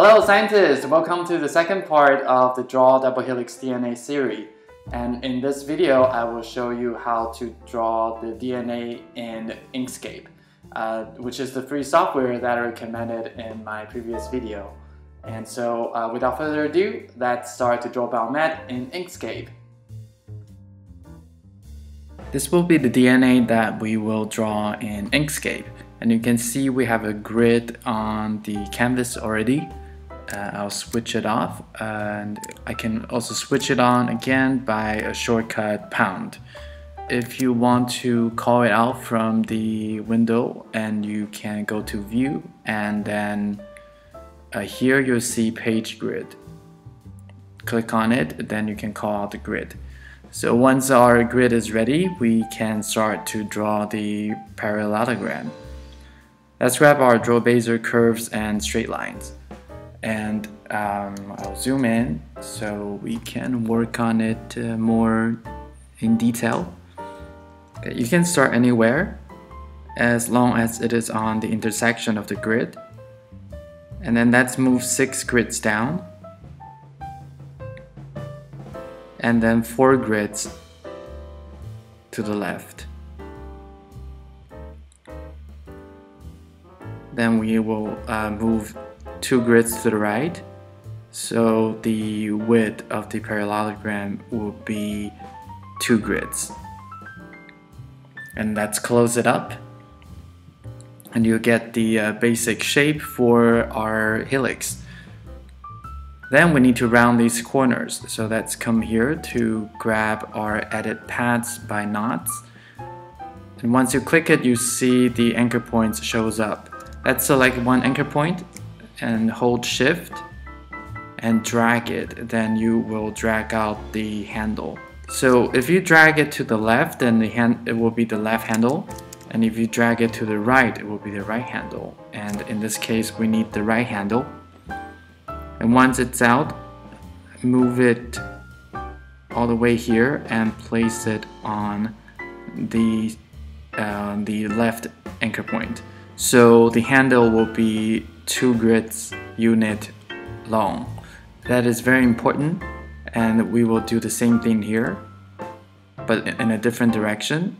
Hello scientists! Welcome to the second part of the Draw Double Helix DNA series. And in this video, I will show you how to draw the DNA in Inkscape, which is the free software that I recommended in my previous video. And so without further ado, let's start to draw DrawBioMed in Inkscape. This will be the DNA that we will draw in Inkscape. And you can see we have a grid on the canvas already. I'll switch it off, and I can also switch it on again by a shortcut pound. If you want to call it out from the window, and you can go to view, and then here you'll see page grid. Click on it, then you can call out the grid. So once our grid is ready, we can start to draw the parallelogram. Let's grab our draw Bezier curves and straight lines, and I'll zoom in so we can work on it more in detail. Okay, you can start anywhere as long as it is on the intersection of the grid, and then let's move 6 grids down and then 4 grids to the left. Then we will move 2 grids to the right, so the width of the parallelogram will be 2 grids. And let's close it up, and you'll get the basic shape for our helix. Then we need to round these corners, so let's come here to grab our edit paths by knots. And once you click it, you see the anchor points shows up. Let's select one anchor point and hold shift and drag it, then you will drag out the handle. So if you drag it to the left, then it will be the left handle, and if you drag it to the right, it will be the right handle, and in this case we need the right handle. And once it's out, move it all the way here and place it on the left anchor point. So the handle will be 2 grids unit long. That is very important, and we will do the same thing here, but in a different direction.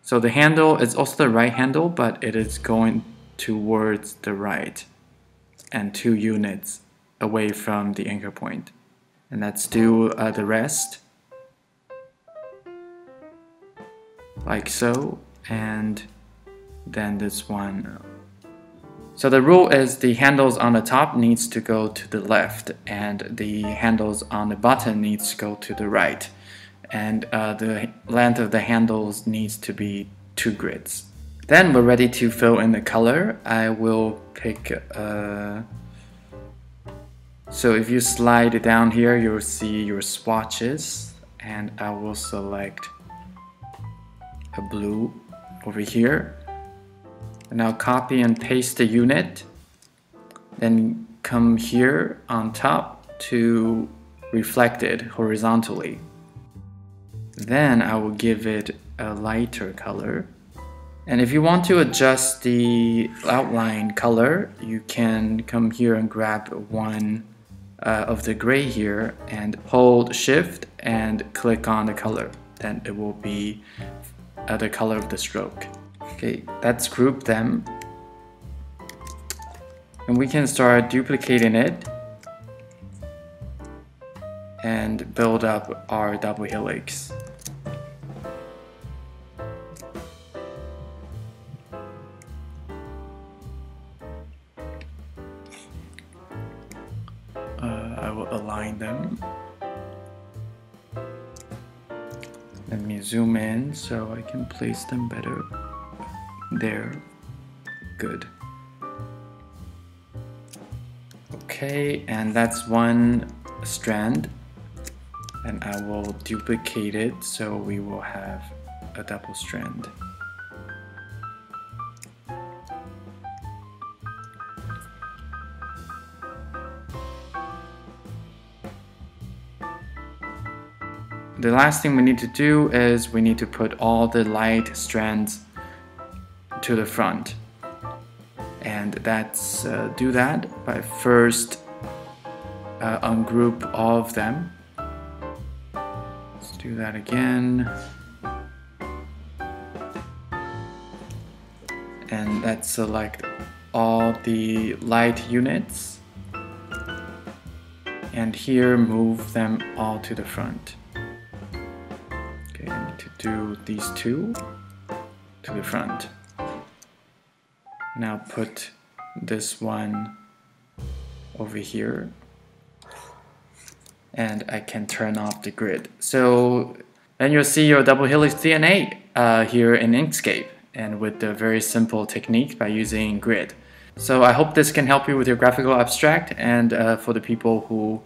So the handle is also the right handle, but it is going towards the right and 2 units away from the anchor point. And let's do the rest, like so, and then this one. So the rule is the handles on the top needs to go to the left, and the handles on the bottom needs to go to the right, and the length of the handles needs to be 2 grids. Then we're ready to fill in the color. I will pick so if you slide down here, you'll see your swatches, and I will select a blue over here. And I'll copy and paste the unit, then come here on top to reflect it horizontally. Then I will give it a lighter color. And if you want to adjust the outline color, you can come here and grab one of the gray here and hold shift and click on the color. Then it will be the color of the stroke. Okay, let's group them, and we can start duplicating it and build up our double helix. I will align them. Let me zoom in so I can place them better. There, good. Okay, and that's one strand, and I will duplicate it so we will have a double strand. The last thing we need to do is we need to put all the light strands to the front, and And let's do that by first ungroup all of them. Let's do that again. And let's select all the light units. And here, move them all to the front. Okay, I need to do these two to the front. Now put this one over here. And I can turn off the grid. So then you'll see your double helix DNA here in Inkscape, and with the very simple technique by using grid. So I hope this can help you with your graphical abstract and for the people who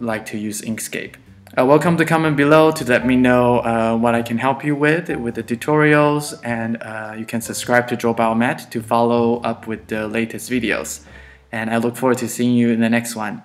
like to use Inkscape. Welcome to comment below to let me know what I can help you with the tutorials, and you can subscribe to DrawBioMed to follow up with the latest videos. And I look forward to seeing you in the next one.